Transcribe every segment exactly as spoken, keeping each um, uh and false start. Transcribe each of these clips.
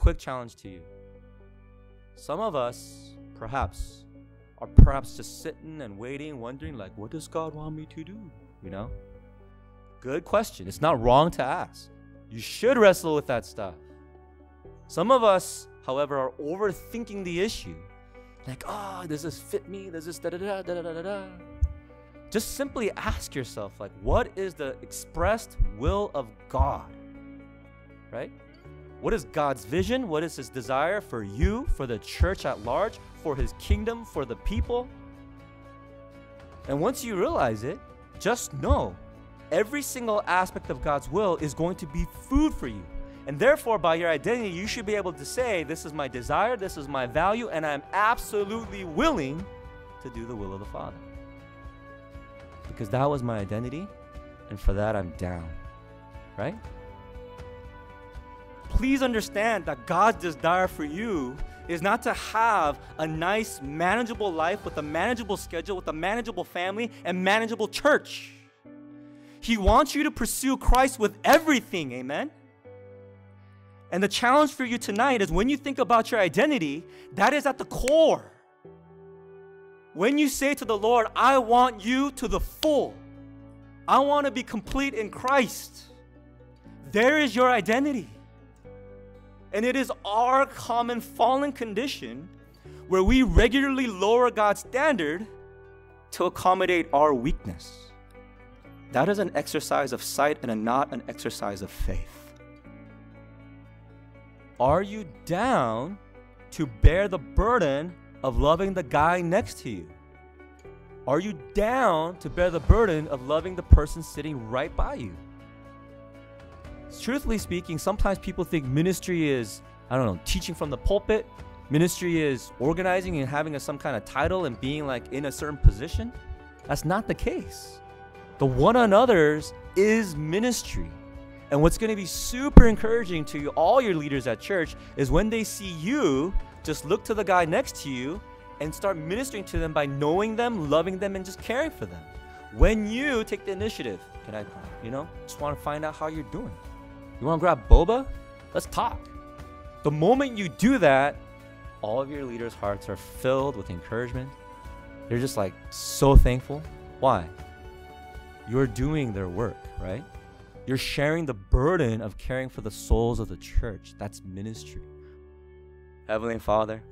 quick challenge to you. Some of us, perhaps, are perhaps just sitting and waiting, wondering like, what does God want me to do? You know? Good question. It's not wrong to ask. You should wrestle with that stuff. Some of us, however, are overthinking the issue. Like, oh, does this fit me? Does this da-da-da, da-da-da-da-da? Just simply ask yourself, like, what is the expressed will of God? Right? What is God's vision? What is His desire for you, for the church at large, for His kingdom, for the people? And once you realize it, just know every single aspect of God's will is going to be food for you. And therefore, by your identity, you should be able to say, this is my desire, this is my value, and I'm absolutely willing to do the will of the Father. Because that was my identity, and for that I'm down. Right? Please understand that God's desire for you is not to have a nice, manageable life with a manageable schedule, with a manageable family, and manageable church. He wants you to pursue Christ with everything, amen? And the challenge for you tonight is when you think about your identity, that is at the core. When you say to the Lord, I want you to the full. I want to be complete in Christ. There is your identity. And it is our common fallen condition where we regularly lower God's standard to accommodate our weakness. That is an exercise of sight and a not an exercise of faith. Are you down to bear the burden of loving the guy next to you? Are you down to bear the burden of loving the person sitting right by you? Truthfully speaking, sometimes people think ministry is, I don't know, teaching from the pulpit. Ministry is organizing and having a, some kind of title and being like in a certain position. That's not the case. The one on others is ministry. And what's going to be super encouraging to you, all your leaders at church, is when they see you, just look to the guy next to you and start ministering to them by knowing them, loving them, and just caring for them. When you take the initiative, can I, you know, just want to find out how you're doing. You want to grab boba? Let's talk. The moment you do that, all of your leaders' hearts are filled with encouragement. They're just like so thankful. Why? You're doing their work, right? You're sharing the burden of caring for the souls of the church. That's ministry. Heavenly Father,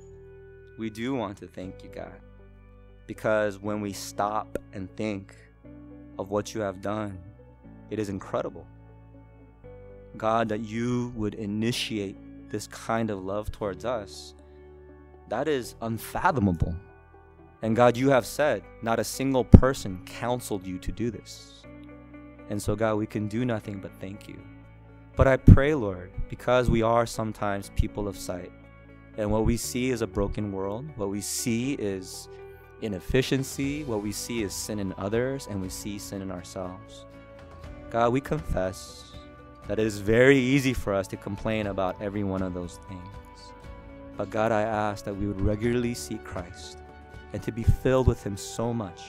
we do want to thank you, God, because when we stop and think of what you have done, it is incredible. God, that you would initiate this kind of love towards us, that is unfathomable. And God, you have said not a single person counseled you to do this. And so, God, we can do nothing but thank you. But I pray, Lord, because we are sometimes people of sight, and what we see is a broken world, what we see is inefficiency, what we see is sin in others, and we see sin in ourselves. God, we confess that it is very easy for us to complain about every one of those things. But God, I ask that we would regularly seek Christ and to be filled with Him so much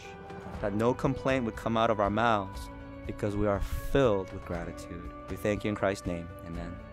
that no complaint would come out of our mouths, because we are filled with gratitude. We thank you in Christ's name. Amen.